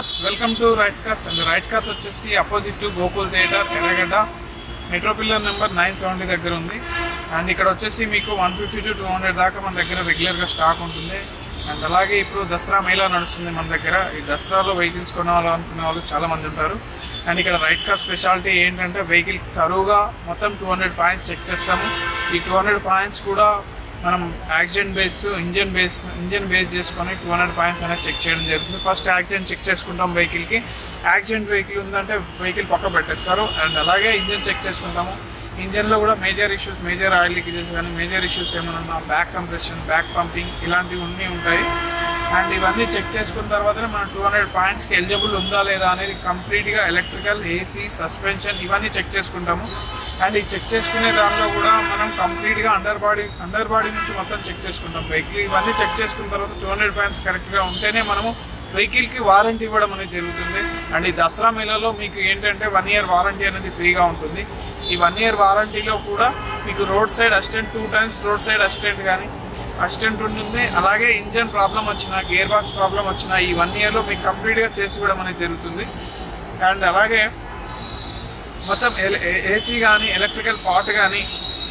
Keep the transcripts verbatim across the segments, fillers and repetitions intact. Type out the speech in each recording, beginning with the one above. Viewers welcome to Right Cars and Right Cars వచ్చేసి opposite to Gokul theatre Erragadda metro pillar number nine seventy దగ్గర ఉంది. And ఇక్కడ వచ్చేసి మీకు one fifty to two hundred దాకా మన దగ్గర రెగ్యులర్గా స్టాక్ ఉంటుంది. అండ్ అలాగే ఇప్పుడు దసరా మేళా నడుస్తుంది మన దగ్గర. ఈ దసరాలో వెహికల్స్ కొనాలి అనుకునే వాళ్ళు చాలామంది ఉంటారు. అండ్ ఇక్కడ రైట్ కార్ స్పెషాలిటీ ఏంటంటే వెహికల్ తరువుగా మొత్తం టూ హండ్రెడ్ పాయింట్స్ చెక్ చేస్తాము. ఈ టూ హండ్రెడ్ పాయింట్స్ కూడా మనం accident base engine base engine base చేసుకొని టూ హండ్రెడ్ పాయింట్స్ అనేది చెక్ చేయడం జరుగుతుంది. ఫస్ట్ యాక్సిడెంట్ చెక్ చేసుకుంటాం వెహికల్కి. యాక్సిడెంట్ వెహికల్ ఉందంటే వెహికల్ పక్క పెట్టేస్తారు. అండ్ అలాగే ఇంజన్ చెక్ చేసుకుంటాము. ఇంజన్లో కూడా major issues major oil leakages కానీ మేజర్ ఇష్యూస్ ఏమైనా బ్యాక్ కంప్రెషన్ బ్యాక్ పంపింగ్ ఇలాంటివి అన్నీ ఉంటాయి. అండ్ ఇవన్నీ చెక్ చేసుకున్న తర్వాతనే మనం టూ హండ్రెడ్ పాయింట్స్కి ఎలిజిబుల్ ఉందా లేదా అనేది కంప్లీట్గా ఎలక్ట్రికల్ ఏసీ సస్పెన్షన్ ఇవన్నీ చెక్ చేసుకుంటాము. అండ్ ఈ చెక్ చేసుకునే దానిలో కూడా మనం కంప్లీట్గా అండర్ బాడీ అండర్ బాడీ నుంచి మొత్తం చెక్ చేసుకుంటాం వెహికల్. ఇవన్నీ చెక్ చేసుకున్న తర్వాత టూ హండ్రెడ్ పాయింట్స్ కరెక్ట్గా ఉంటేనే మనము వెహికల్కి వారంటీ ఇవ్వడం అనేది జరుగుతుంది. అండ్ ఈ దసరా మేళాలో మీకు ఏంటంటే వన్ ఇయర్ వారంటీ అనేది ఫ్రీగా ఉంటుంది. ఈ వన్ ఇయర్ వారంటీలో కూడా మీకు road side assistant two times road side assistant కానీ అసిస్టెంట్ ఉంటుంది. అలాగే ఇంజన్ ప్రాబ్లం వచ్చినా గేర్ బాక్స్ ప్రాబ్లం వచ్చినా ఈ వన్ ఇయర్లో మీకు కంప్లీట్గా చేసి ఇవ్వడం అనేది జరుగుతుంది. అండ్ అలాగే మొత్తం ఏసీ కానీ ఎలక్ట్రికల్ పార్ట్ కానీ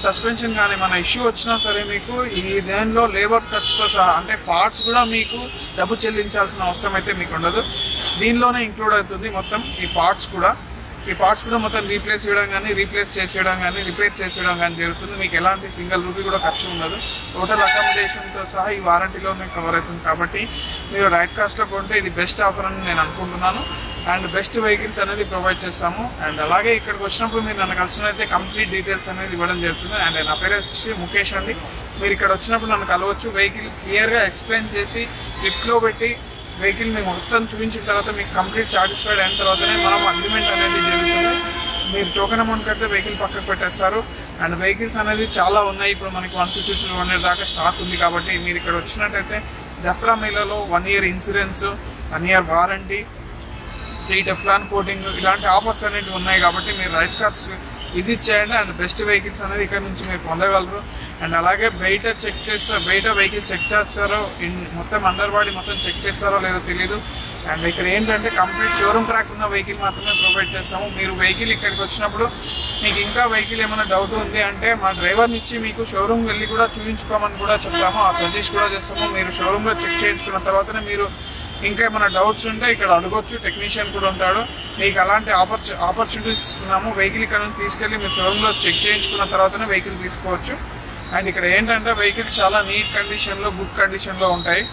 సస్పెన్షన్ కానీ మన ఇష్యూ వచ్చినా సరే మీకు ఈ దానిలో లేబర్ ఖర్చుతో సహా అంటే పార్ట్స్ కూడా మీకు డబ్బు చెల్లించాల్సిన అవసరం అయితే మీకు ఉండదు. దీనిలోనే ఇంక్లూడ్ అవుతుంది మొత్తం ఈ పార్ట్స్ కూడా. ఈ పార్ట్స్ కూడా మొత్తం రీప్లేస్ చేయడం కానీ రీప్లేస్ చేసేయడం కానీ రిపేర్ చేసేయడం కానీ జరుగుతుంది. మీకు ఎలాంటి సింగిల్ రూపీ కూడా ఖర్చు ఉండదు. టోటల్ అకామిడేషన్తో సహా ఈ వారంటీలో మీకు కవర్ అవుతుంది. కాబట్టి మీరు రైట్ కాస్ట్లో కొంటే ఇది బెస్ట్ ఆఫర్ అని నేను అనుకుంటున్నాను. అండ్ బెస్ట్ వెహికల్స్ అనేది ప్రొవైడ్ చేస్తాము. అండ్ అలాగే ఇక్కడికి వచ్చినప్పుడు మీరు నన్ను కలిసినైతే కంప్లీట్ డీటెయిల్స్ అనేది ఇవ్వడం జరుగుతుంది. అండ్ నా పేరు వచ్చి ముఖేష్ అండి. మీరు ఇక్కడ వచ్చినప్పుడు నన్ను కలవచ్చు. వెహికల్ క్లియర్గా ఎక్స్ప్లెయిన్ చేసి లిఫ్ట్లో పెట్టి వెహికల్ మీకు మొత్తం చూపించిన తర్వాత మీకు కంప్లీట్ సాటిస్ఫైడ్ అయిన తర్వాతనే మనం అగ్రిమెంట్ అనేది జరుగుతుంది. మీరు టోకెన్ అమౌంట్ కడితే వెహికల్ పక్కకు పెట్టేస్తారు. అండ్ వెహికల్స్ అనేది చాలా ఉన్నాయి. ఇప్పుడు మనకి వన్ ఫిఫ్టీ టూ హండ్రెడ్ దాకా స్టాక్ ఉంది. కాబట్టి మీరు ఇక్కడ వచ్చినట్టయితే దసరా మేళాలో one year insurance one year warranty free Teflon coating ఇలాంటి ఆఫర్స్ అనేవి ఉన్నాయి. కాబట్టి మీరు రైట్ కార్స్ విజిట్ చేయండి. అండ్ బెస్ట్ వెహికల్స్ అనేది ఇక్కడ నుంచి మీరు పొందగలరు. అండ్ అలాగే బయట చెక్ చేస్తారు బయట వెహికల్ చెక్ చేస్తారో మొత్తం అండర్ బాడీ మొత్తం చెక్ చేస్తారో లేదో తెలీదు. అండ్ ఇక్కడ ఏంటంటే కంప్లీట్ షోరూమ్ ట్రాక్ ఉన్న వెహికల్ మాత్రమే ప్రొవైడ్ చేస్తాము. మీరు వెహికల్ ఇక్కడికి వచ్చినప్పుడు మీకు ఇంకా వెహికల్ ఏమైనా డౌట్ ఉంది అంటే మా డ్రైవర్ని ఇచ్చి మీకు షోరూమ్ వెళ్ళి కూడా చూపించుకోమని కూడా చెప్తాము. ఆ సజెస్ట్ కూడా చేస్తాము. మీరు షోరూంలో చెక్ చేయించుకున్న తర్వాతనే మీరు ఇంకా ఏమైనా డౌట్స్ ఉంటే ఇక్కడ అడగొచ్చు. టెక్నీషియన్ కూడా ఉంటాడు. మీకు అలాంటి ఆపర్చు ఆపర్చునిటీస్ ఇస్తున్నాము. వెహికల్ ఇక్కడ నుంచి తీసుకెళ్ళి మీరు షోరూంలో చెక్ చేయించుకున్న తర్వాతనే వెహికల్ తీసుకోవచ్చు. అండ్ ఇక్కడ ఏంటంటే వెహికల్స్ చాలా నీట్ కండిషన్లో గుడ్ కండిషన్లో ఉంటాయి.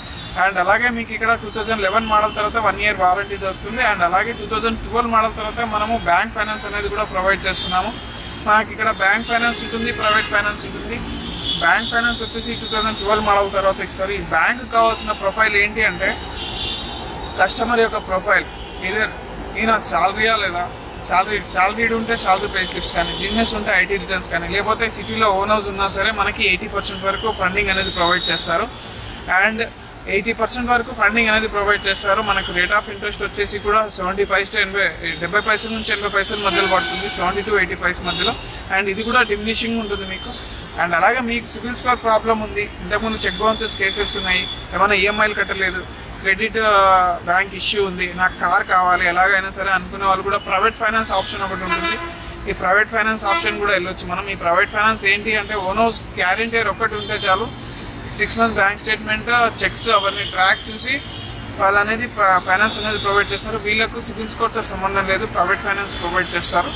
అండ్ అలాగే మీకు ఇక్కడ టూ థౌజండ్ లెవెన్ మోడల్ తర్వాత వన్ ఇయర్ వారంటీ దొరుకుతుంది. అండ్ అలాగే టూ థౌజండ్ ట్వెల్వ్ మోడల్ తర్వాత మనము బ్యాంక్ ఫైనాన్స్ అనేది కూడా ప్రొవైడ్ చేస్తున్నాము. మనకి ఇక్కడ బ్యాంక్ ఫైనాన్స్ ఉంటుంది, ప్రైవేట్ ఫైనాన్స్ ఉంటుంది. బ్యాంక్ ఫైనాన్స్ వచ్చేసి టూ థౌజండ్ ట్వెల్వ్ మోడల్ తర్వాత ఇస్తారు. ఈ బ్యాంక్ కావాల్సిన ప్రొఫైల్ ఏంటి అంటే కస్టమర్ యొక్క ప్రొఫైల్ ఇదే ఈయన శాలరీయా లేదా శాలరీ శాలరీడ్ ఉంటే శాలరీ పే స్లిప్స్ కానీ బిజినెస్ ఉంటే ఐటీ రిటర్న్స్ కానీ లేకపోతే సిటీలో ఓన్ హౌస్ ఉన్నా సరే మనకి ఎయిటీ పర్సెంట్ వరకు ఫండింగ్ అనేది ప్రొవైడ్ చేస్తారు. అండ్ ఎయిటీ పర్సెంట్ వరకు ఫండింగ్ అనేది ప్రొవైడ్ చేస్తారు. మనకు రేట్ ఆఫ్ ఇంట్రెస్ట్ వచ్చేసి కూడా సెవెంటీ పైస్ టు ఎనభై డెబ్బై పైసల నుంచి ఎనభై పైసల మధ్యలో పడుతుంది, సెవెంటీ టు ఎయిటీ పైస్ మధ్యలో. అండ్ ఇది కూడా డిమినిషింగ్ ఉంటుంది మీకు. అండ్ అలాగే మీకు సిబిల్ స్కోర్ ప్రాబ్లం ఉంది, ఇంతకుముందు చెక్ బౌన్సెస్ కేసెస్ ఉన్నాయి, ఏమైనా ఈఎంఐలు కట్టలేదు, క్రెడిట్ బ్యాంక్ ఇష్యూ ఉంది, నాకు కార్ కావాలి ఎలాగైనా సరే అనుకునే వాళ్ళు కూడా ప్రైవేట్ ఫైనాన్స్ ఆప్షన్ ఒకటి ఉంటుంది. ఈ ప్రైవేట్ ఫైనాన్స్ ఆప్షన్ కూడా వెళ్ళొచ్చు మనం. ఈ ప్రైవేట్ ఫైనాన్స్ ఏంటి అంటే ఓన్ హౌస్ గ్యారెంటీర్ ఒక్కటి ఉంటే చాలు, six months bank statement cheques అవన్నీ ట్రాక్ చూసి వాళ్ళు అనేది ఫైనాన్స్ అనేది ప్రొవైడ్ చేస్తారు. వీళ్ళకు సిబిల్ స్కోర్తో సంబంధం లేదు, ప్రైవేట్ ఫైనాన్స్ ప్రొవైడ్ చేస్తారు.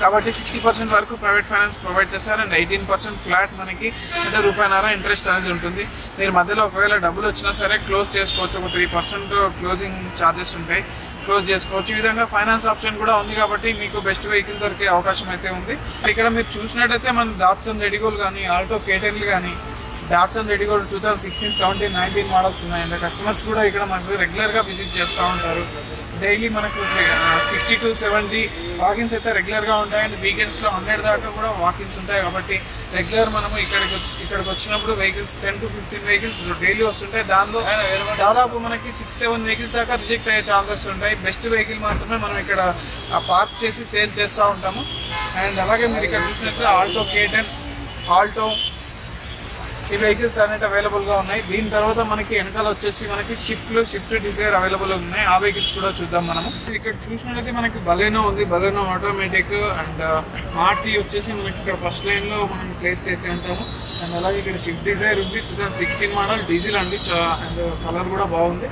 కాబట్టి సిక్స్టీ పర్సెంట్ వరకు ప్రైవేట్ ఫైనాన్స్ ప్రొవైడ్ చేస్తారు. అండ్ ఎయిటీన్ పర్సెంట్ ఫ్లాట్ మనకి అంటే రూపాయన్నర ఇంట్రెస్ట్ అనేది ఉంటుంది. మీరు మధ్యలో ఒకవేళ డబ్బులు వచ్చినా సరే క్లోజ్ చేసుకోవచ్చు. ఒక త్రీ పర్సెంట్ క్లోజింగ్ ఛార్జెస్ ఉంటాయి, క్లోజ్ చేసుకోవచ్చు. ఈ విధంగా ఫైనాన్స్ ఆప్షన్ కూడా ఉంది. కాబట్టి మీకు బెస్ట్ వెహికల్ దొరికే అవకాశం అయితే ఉంది. ఇక్కడ మీరు చూసినట్టయితే మన డాట్సన్ రెడిగోల్ కానీ ఆల్టో కేటెన్లు కానీ డాట్సన్ రెడిగోల్ two thousand sixteen seventeen nineteen models ఉన్నాయండి. కస్టమర్స్ కూడా ఇక్కడ మనకు రెగ్యులర్గా విజిట్ చేస్తూ ఉంటారు. డైలీ మనకు సిక్స్టీ టు సెవెంటీ వాకిన్స్ అయితే రెగ్యులర్గా ఉంటాయి. అండ్ వీకెండ్స్లో హండ్రెడ్ దాకా కూడా వాకిన్స్ ఉంటాయి. కాబట్టి రెగ్యులర్ మనము ఇక్కడికి ఇక్కడికి వచ్చినప్పుడు vehicles ten to fifteen vehicles daily వస్తుంటాయి. దానిలో దాదాపు మనకి సిక్స్ సెవెన్ వెహికల్స్ దాకా రిజెక్ట్ అయ్యే ఛాన్సెస్ ఉంటాయి. బెస్ట్ వెహికల్ మాత్రమే మనం ఇక్కడ పార్క్ చేసి సేల్ చేస్తూ ఉంటాము. అండ్ అలాగే మీరు ఇక్కడ చూసినట్లయితే Alto K ten Alto vehicles are available ga unnai. Deen tarvata manaki enakala vachesi manaki shift lo shift desire available unnai. Aa vehicles kuda chuddam manamu. Ikkada chusinatleyte manaki baleno undi, baleno automatic and Maruti vachesi manaki ikkada first line lo manam place chesi untamu. And alage ikkada shift desire undi twenty sixteen model diesel andi and color kuda baagundi.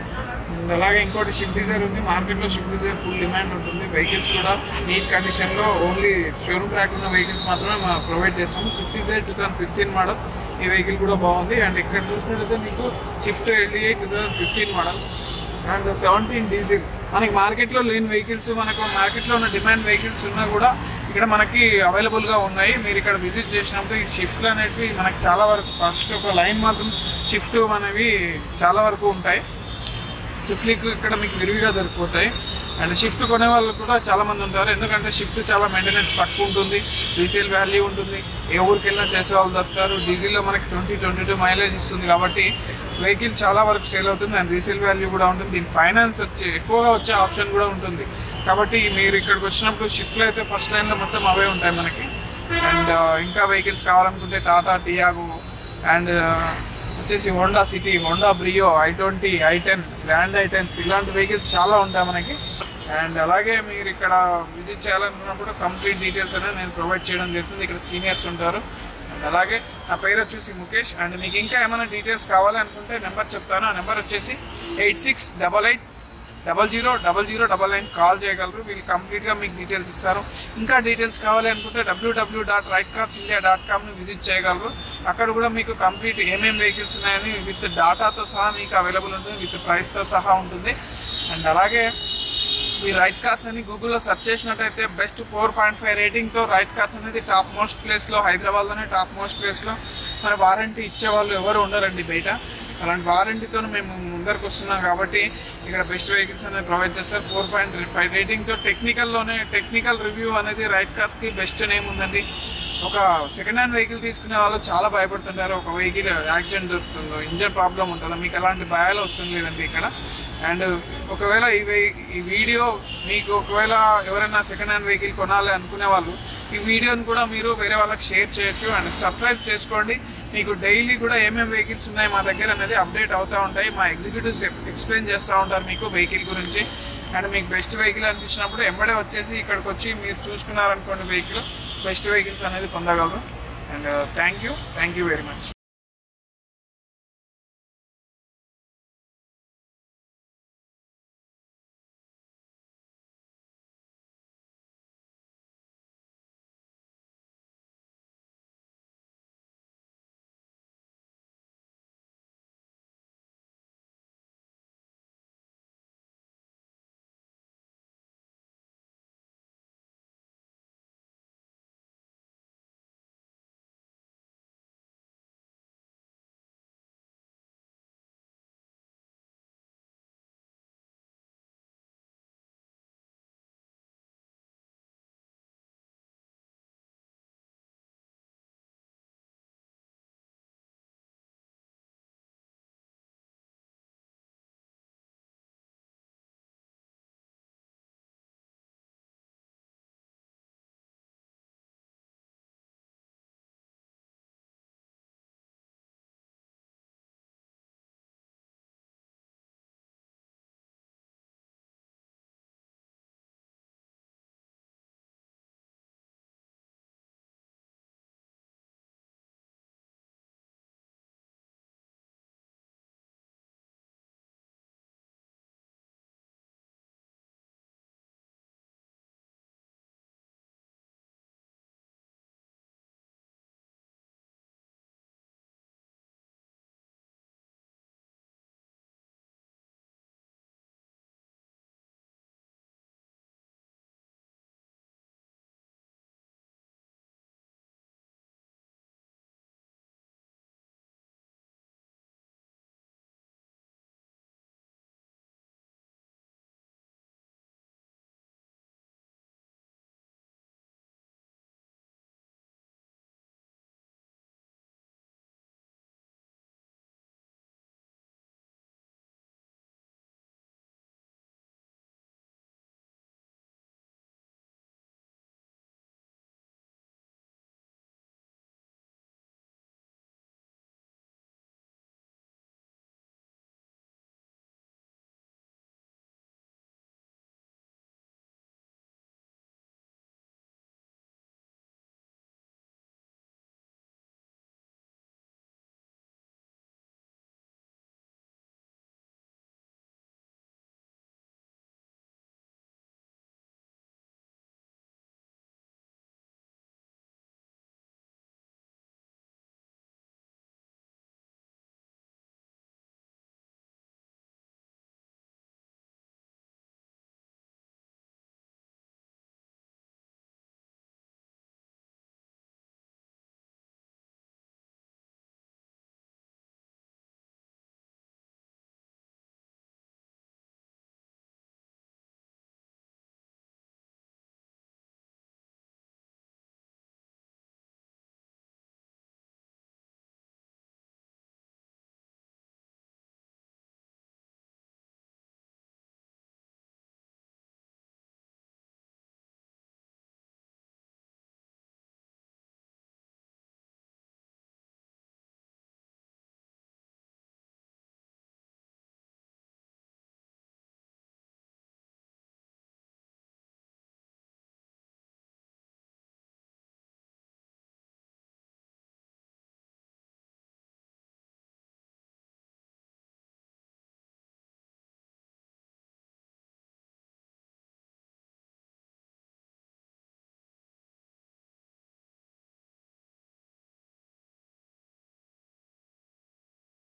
And alage inkoti shift desire undi, market lo shift desire full demand untundi. Vehicles kuda neat condition lo only showroom track unna vehicles maatrame mana provide chesamu. Shift desire twenty fifteen model ఈ vehicle కూడా బాగుంది. And ఇక్కడ చూసినట్లయితే మీకు Swift ఎల్ఈఐ two thousand fifteen model and seventeen diesel. మనకి మార్కెట్లో లేని వెహికల్స్, మనకు మార్కెట్లో ఉన్న డిమాండ్ వెహికల్స్ ఉన్నా కూడా ఇక్కడ మనకి అవైలబుల్గా ఉన్నాయి. మీరు ఇక్కడ విజిట్ చేసినప్పుడు ఈ షిఫ్ట్లు అనేవి మనకి చాలా వరకు ఫస్ట్ ఒక లైన్ మాత్రం షిఫ్ట్ అనేవి చాలా వరకు ఉంటాయి. షిఫ్ట్లు ఇక్కడ మీకు విరివిగా దొరికిపోతాయి. అండ్ షిఫ్ట్ కొనే వాళ్ళు కూడా చాలామంది ఉంటారు, ఎందుకంటే షిఫ్ట్ చాలా మెయింటెనెన్స్ తక్కువ ఉంటుంది, రీసేల్ వాల్యూ ఉంటుంది, ఏ ఊరికి వెళ్ళినా చేసే వాళ్ళు దొరుకుతారు. డీజిల్లో మనకి ట్వంటీ ట్వంటీ టూ మైలేజ్ ఇస్తుంది కాబట్టి వెహికల్ చాలా వరకు సేల్ అవుతుంది అండ్ రీసేల్ వాల్యూ కూడా ఉంటుంది. దీని ఫైనాన్స్ వచ్చే ఎక్కువగా వచ్చే ఆప్షన్ కూడా ఉంటుంది. కాబట్టి మీరు ఇక్కడికి వచ్చినప్పుడు షిఫ్ట్లో అయితే ఫస్ట్ లైన్లో మొత్తం అవే ఉంటాయి మనకి. అండ్ ఇంకా వెహికల్స్ కావాలనుకుంటే టాటా టియాగో అండ్ వచ్చేసి Honda City, Honda Brio, i twenty, i ten, grand i tens ఇలాంటి వెహికల్స్ చాలా ఉంటాయి మనకి. అండ్ అలాగే మీరు ఇక్కడ విజిట్ చేయాలనుకున్నప్పుడు కంప్లీట్ డీటెయిల్స్ అనేది నేను ప్రొవైడ్ చేయడం జరుగుతుంది. ఇక్కడ సీనియర్స్ ఉంటారు. అండ్ అలాగే నా పేరు వచ్చేసి ముఖేష్. అండ్ మీకు ఇంకా ఏమైనా డీటెయిల్స్ కావాలనుకుంటే నెంబర్ చెప్తాను. ఆ నెంబర్ వచ్చేసి eight six double eight double zero double zero double nine call చేయగలరు. వీళ్ళు కంప్లీట్గా మీకు డీటెయిల్స్ ఇస్తారు. ఇంకా డీటెయిల్స్ కావాలి అనుకుంటే W W dot Right Cars India dot కామ్ని విజిట్ చేయగలరు. అక్కడ కూడా మీకు కంప్లీట్ ఏమేమి వెహికల్స్ ఉన్నాయని విత్ డాటాతో సహా మీకు అవైలబుల్ ఉంటుంది, విత్ ప్రైస్తో సహా ఉంటుంది. అండ్ అలాగే ఈ రైట్ కార్స్ అని గూగుల్లో సెర్చ్ చేసినట్టయితే బెస్ట్ ఫోర్ పాయింట్ ఫైవ్ రేటింగ్తో రైట్ కార్స్ అనేది టాప్ మోస్ట్ ప్లేస్లో, హైదరాబాద్లోనే టాప్ మోస్ట్ ప్లేస్లో మరి వారంటీ ఇచ్చేవాళ్ళు ఎవరు ఉండరండి బయట. అలాంటి వారంటీతో మేము ముందరకు వస్తున్నాం కాబట్టి ఇక్కడ బెస్ట్ వెహికల్స్ అనేది ప్రొవైడ్ చేస్తారు. ఫోర్ పాయింట్ ఫైవ్ రేటింగ్తో టెక్నికల్లోనే టెక్నికల్ రివ్యూ అనేది రైట్ కార్స్కి బెస్ట్ నేమ్ ఉందండి. ఒక సెకండ్ హ్యాండ్ వెహికల్ తీసుకునే వాళ్ళు చాలా భయపడుతుంటారు, ఒక వెహికల్ యాక్సిడెంట్ దొరుకుతుందో, ఇంజన్ ప్రాబ్లం ఉంటుందో. మీకు అలాంటి భయాలు వస్తుంది లేదండి ఇక్కడ. అండ్ ఒకవేళ ఈ ఈ వీడియో మీకు ఒకవేళ ఎవరైనా సెకండ్ హ్యాండ్ వెహికల్ కొనాలి అనుకునే వాళ్ళు ఈ వీడియోని కూడా మీరు వేరే వాళ్ళకి షేర్ చేయొచ్చు. అండ్ సబ్స్క్రైబ్ చేసుకోండి. మీకు డైలీ కూడా ఏమేమి వెహికల్స్ ఉన్నాయి మా దగ్గర అనేది అప్డేట్ అవుతూ ఉంటాయి. మా ఎగ్జిక్యూటివ్స్ ఎక్స్ప్లెయిన్ చేస్తూ ఉంటారు మీకు వెహికల్ గురించి. అండ్ మీకు బెస్ట్ వెహికల్ అనిపించినప్పుడు ఎంబడే వచ్చేసి ఇక్కడికి వచ్చి మీరు చూసుకున్నారనుకోండి వెహికల్, బెస్ట్ వెహికల్స్ అనేది పొందగలరు. And thank you thank you very much.